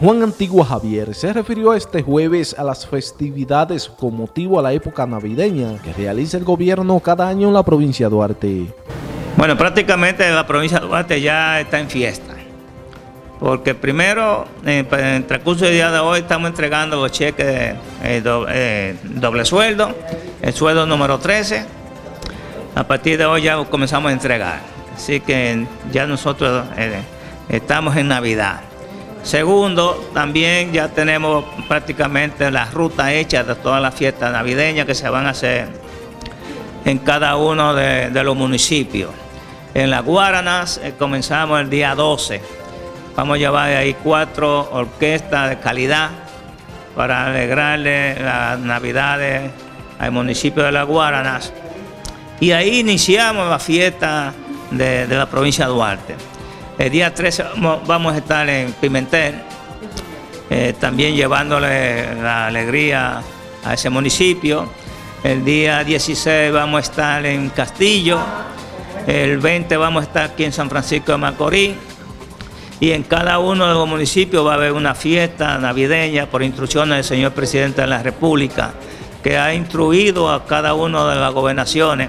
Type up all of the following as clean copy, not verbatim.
Juan Antiguo Javier se refirió este jueves a las festividades con motivo a la época navideña que realiza el gobierno cada año en la provincia de Duarte. Bueno, prácticamente la provincia de Duarte ya está en fiesta, porque primero, en el transcurso del día de hoy estamos entregando los cheques doble sueldo, el sueldo número 13, a partir de hoy ya comenzamos a entregar, así que ya nosotros estamos en Navidad. Segundo, también ya tenemos prácticamente la ruta hecha de todas las fiestas navideñas que se van a hacer en cada uno de los municipios. En las Guaranas comenzamos el día 12, vamos a llevar ahí 4 orquestas de calidad para alegrarle las navidades al municipio de las Guaranas. Y ahí iniciamos la fiesta de la provincia de Duarte. El día 13 vamos a estar en Pimentel, también llevándole la alegría a ese municipio. El día 16 vamos a estar en Castillo, el 20 vamos a estar aquí en San Francisco de Macorís, y en cada uno de los municipios va a haber una fiesta navideña por instrucciones del señor presidente de la República, que ha instruido a cada una de las gobernaciones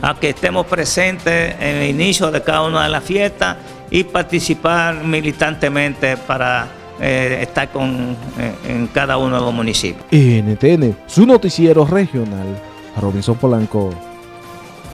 a que estemos presentes en el inicio de cada una de las fiestas y participar militantemente para estar en cada uno de los municipios. NTN, su noticiero regional, Robinson Polanco.